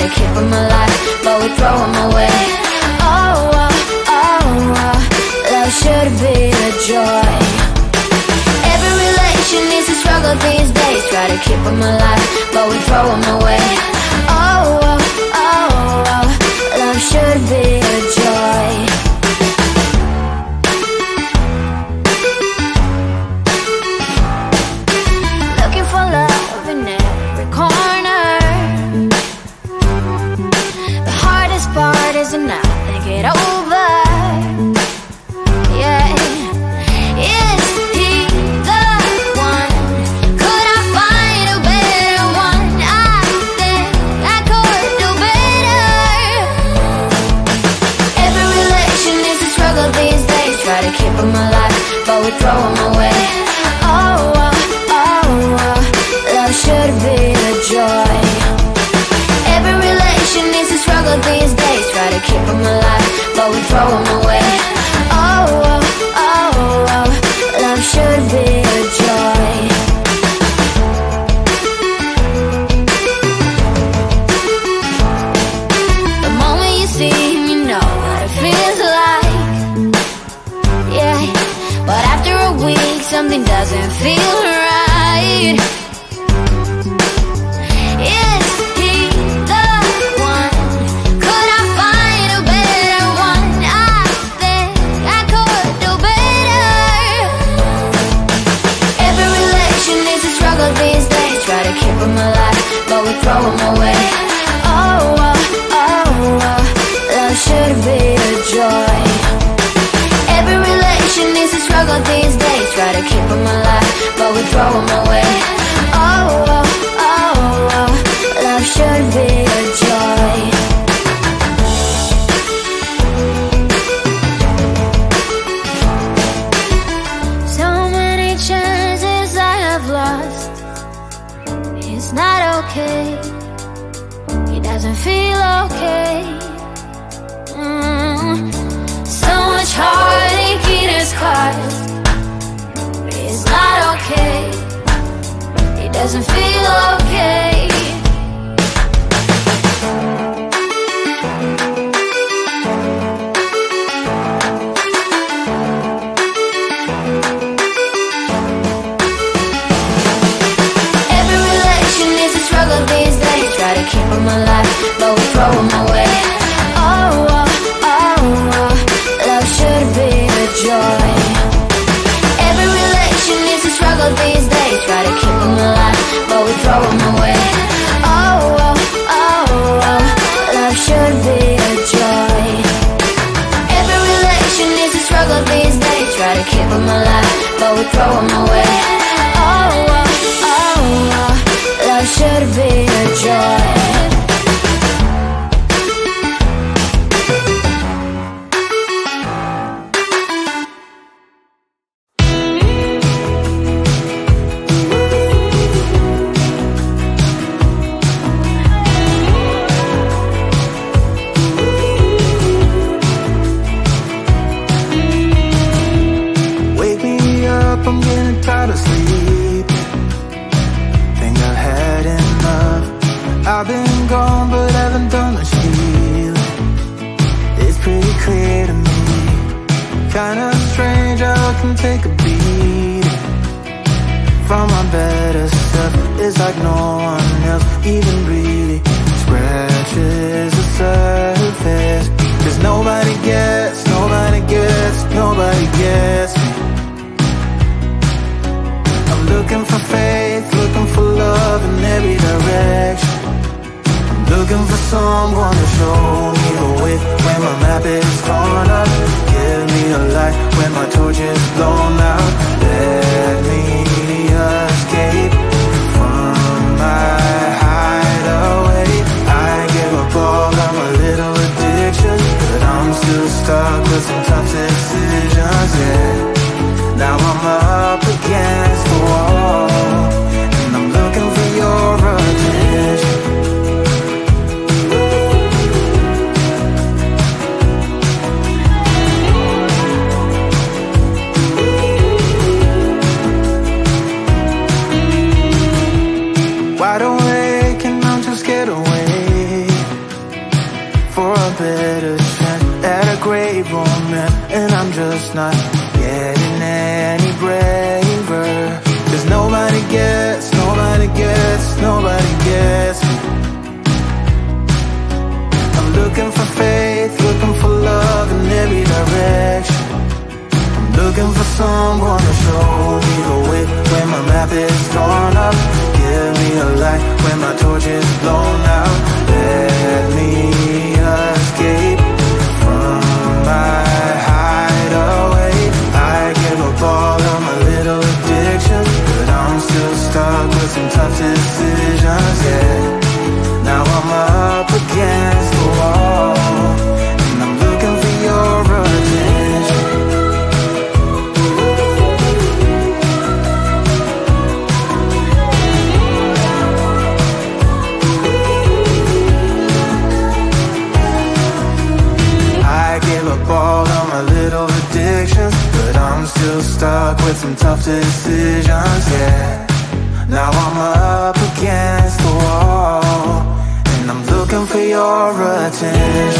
try to keep them alive, but we throw them away. Oh, oh, oh, oh, love should be a joy. Every relation is a struggle these days. Try to keep them alive, but we throw them away. Oh, oh, oh, oh, love should be a joy. Wide awake and I'm just scared away. it's not getting any braver. 'Cause nobody gets, nobody gets, nobody gets me. I'm looking for faith, looking for love in every direction. I'm looking for someone to show me the way when my map is torn up. Give me a light when my torch is blown out. Let me escape from my hideaway. I give up all of my little addictions, but I'm still stuck with some tough decisions, yeah. Now I'm up against the wall, and I'm looking for your attention. But I'm still stuck with some tough decisions, yeah. Now I'm up against the wall, and I'm looking for your attention.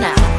Now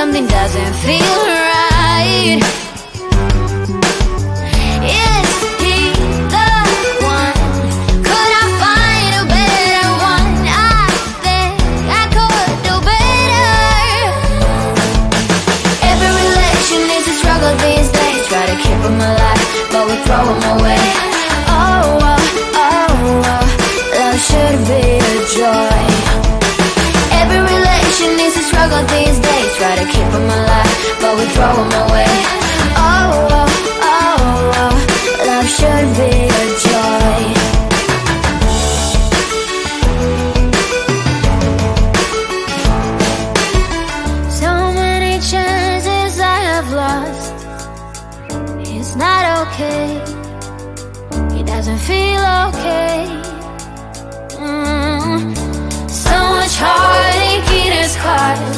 Something doesn't feel right. Is he the one? Could I find a better one? I think I could do better. Every relation is a struggle these days. Try to keep them alive, but we throw them away. Oh, oh, oh, oh. Love should be a joy. Every relation is a struggle these days. Try to keep them alive, but we throw them away. Oh, oh, oh, oh. Love should be a joy. So many chances I have lost. It's not okay. It doesn't feel okay. So much heartache it has caused.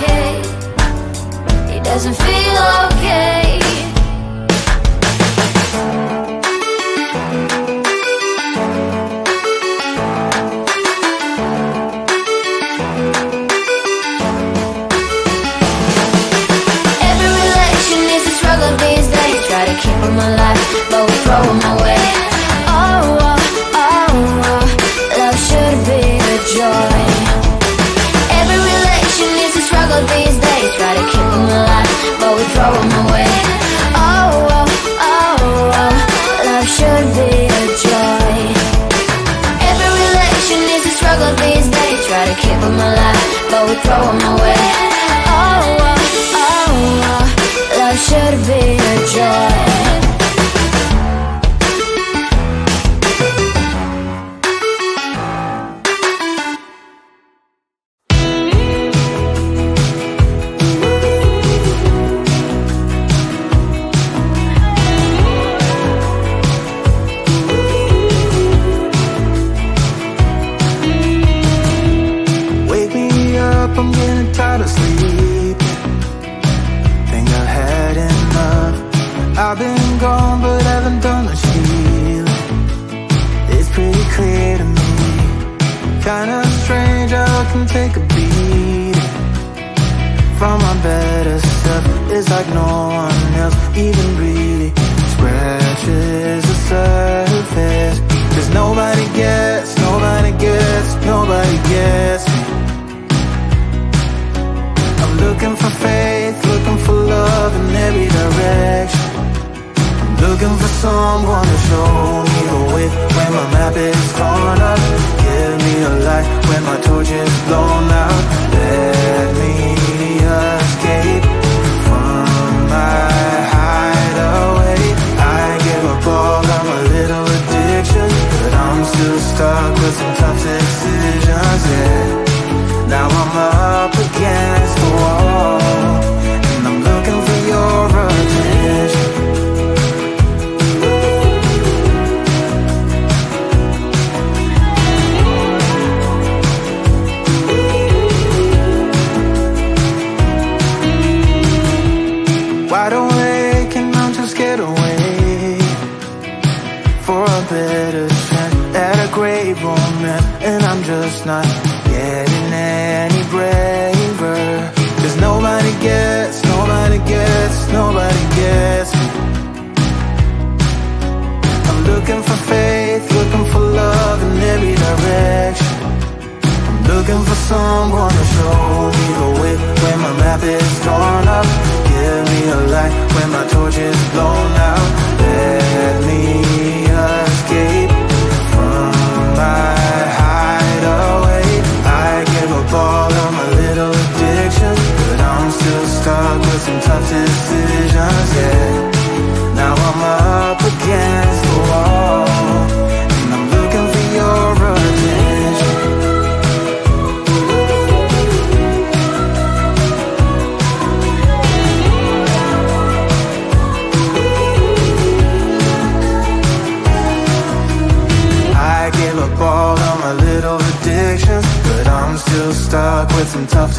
It doesn't feel okay. Every relation is a struggle these days. Try to keep them alive, but we throw them away. Oh, oh, oh, oh. Love should be a joy. Every relation is a struggle these days. Try to keep them alive, but we throw them away. Oh, oh, oh, oh. Love should be a joy. Every relation is a struggle these days. Try to keep them alive, but we throw them away. Oh, oh, oh, oh. Love should be a joy.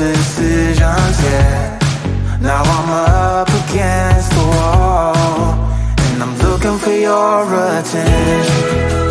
This decisions, yeah. Now I'm up against the wall, and I'm looking for your attention.